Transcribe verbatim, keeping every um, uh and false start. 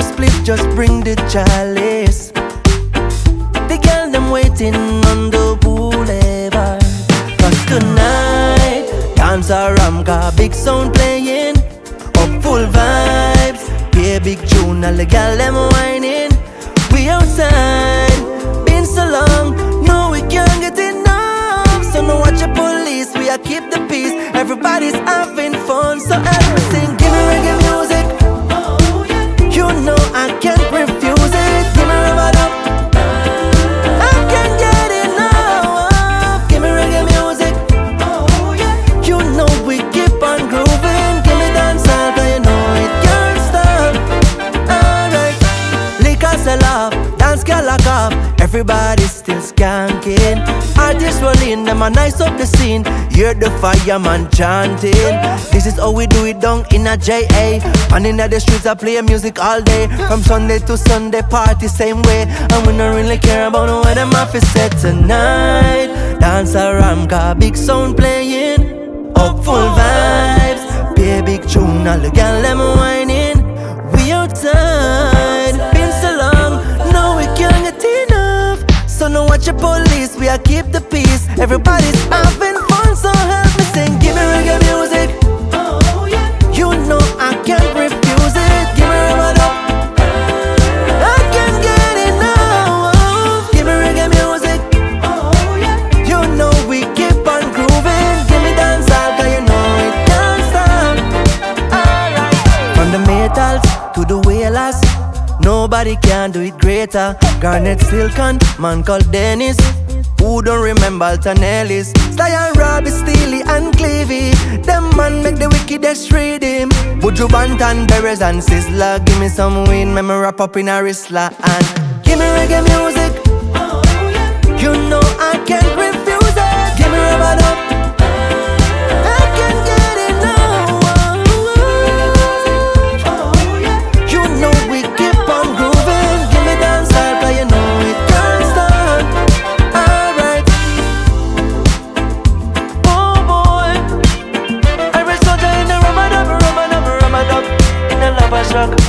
no split, just bring the chalice. The girl them waiting on the boulevard. Cause tonight, dance around, got big sound playing. Up full vibes, play a big tune, all the girl them whining. We outside, been so long, no we can't get enough. So no watch the police, we a keep the peace. Everybody's having fun, so everything. Give me reggae music, you know I can't refuse it. Give me rubber up, I can't get enough. Give me reggae music, you know we keep on grooving. Give me dancehall, cause you know it can't stop. Alright, liquor sell off, dance girl lock off. Everybody's still skanking. Artists rolling, them a nice up the scene. Hear the fireman chanting. This is how we do it down in a J A. And in the streets I play music all day. From Sunday to Sunday, party same way. And we don't really care about what them off is set tonight. Dance around, got big sound playing. Up full vibes, play a big tune, all the girl them whining. We outside, been so long, no we can't get enough. So no watch the police, we a keep the peace. Everybody's having fun. So help me sing, give me reggae music. Oh, yeah. You know I can't refuse it. Give me rubber up, I can't get enough. Give me reggae music. Oh, yeah. You know we keep on grooving. Give me dancehall, cause you know it can't stop. Alright. From the Maytals to the Wailers, nobody can do it greater. Garnet Silk and man called Dennis. Who don't remember Alton Ellis? Sly and Robbie, Steely and Clevie. Them man make the wickedest rhythm. Buju Banton, Beres and Sizzla. Give me some wind, me wrap up in a Rizla. And give me reggae music. Oh, yeah. You know I can't refuse it. Give me rubber up. Shock.